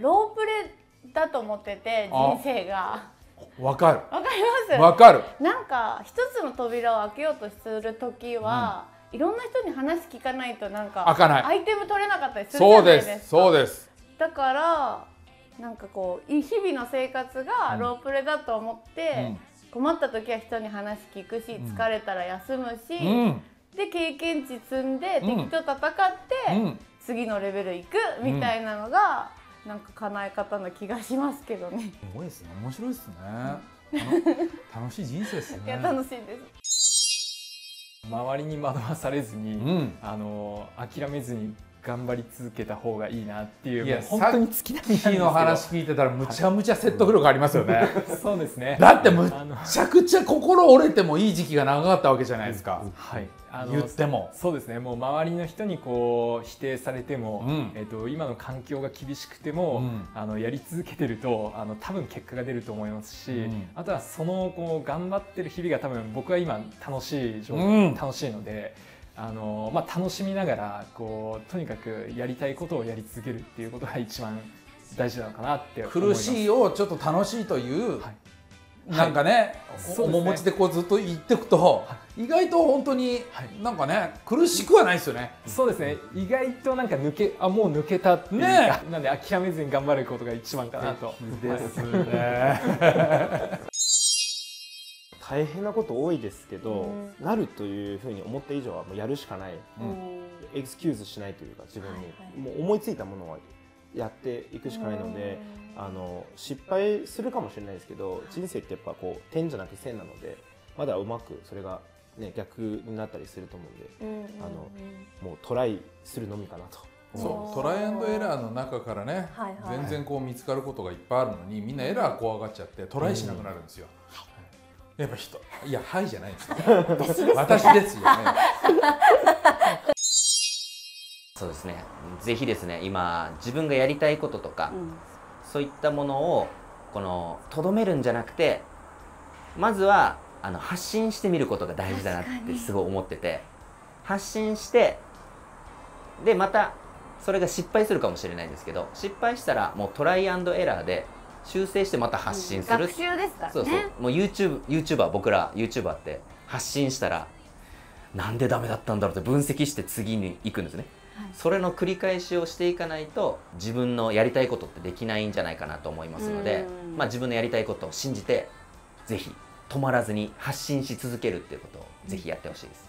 ロープレだと思ってて、人生が。わかる。わかります。わかる。なんか一つの扉を開けようとする時は、いろんな人に話聞かないとなんか開かない。アイテム取れなかったりするじゃないですか。そうです。だからなんかこう日々の生活がロープレだと思って、困った時は人に話聞くし、疲れたら休むし、で経験値積んで敵と戦って次のレベル行くみたいなのが。なんか叶え方の気がしますけどね。すごいですね。面白いですね。楽しい人生ですね。いや、楽しいです。周りに惑わされずに、諦めずに頑張り続けた方がいいなっていう。いや、本当に尽きないんですけど。さっきの話聞いてたら、むちゃむちゃ説得力ありますよね。そうですね。だって、むちゃくちゃ心折れてもいい時期が長かったわけじゃないですか。はい。言ってもそうですね。もう周りの人にこう否定されても、今の環境が厳しくても、やり続けてると多分結果が出ると思いますし、あとはそのこう頑張ってる日々が多分僕は今楽しいので、楽しみながらこうとにかくやりたいことをやり続けるっていうことが一番大事なのかなって思います。苦しいをちょっと楽しいという、なんかね、面持ちでこうずっと言っていくと、意外と本当になんかね、苦しくはないですよね。そうですね。意外となんかもう抜けたっていうか、なんで諦めずに頑張ることが一番かなと。ですね。大変なこと多いですけど、なるというふうに思った以上はもうやるしかない。エクスキューズしないというか、自分にもう思いついたものはやっていくしかないので、失敗するかもしれないですけど、人生ってやっぱこう点じゃなくて線なので、まだうまくそれが、ね、逆になったりすると思うんで、もうトライするのみかなと。そう、トライアンドエラーの中からね、全然こう見つかることがいっぱいあるのに、みんなエラー怖がっちゃってトライしなくなるんですよ。やっぱ人、いや、はいじゃないですよ。私ですよね。そうですね。ぜひですね、今自分がやりたいこととか、そういったものをこのとどめるんじゃなくて、まずは発信してみることが大事だなってすごい思ってて、発信してでまたそれが失敗するかもしれないんですけど、失敗したらもうトライアンドエラーで修正してまた発信する。学習ですからね。そうそう。もう YouTuber、僕ら YouTuber って発信したらなんでダメだったんだろうって分析して次に行くんですね。それの繰り返しをしていかないと自分のやりたいことってできないんじゃないかなと思いますので、自分のやりたいことを信じて、ぜひ止まらずに発信し続けるっていうことをぜひやってほしいです。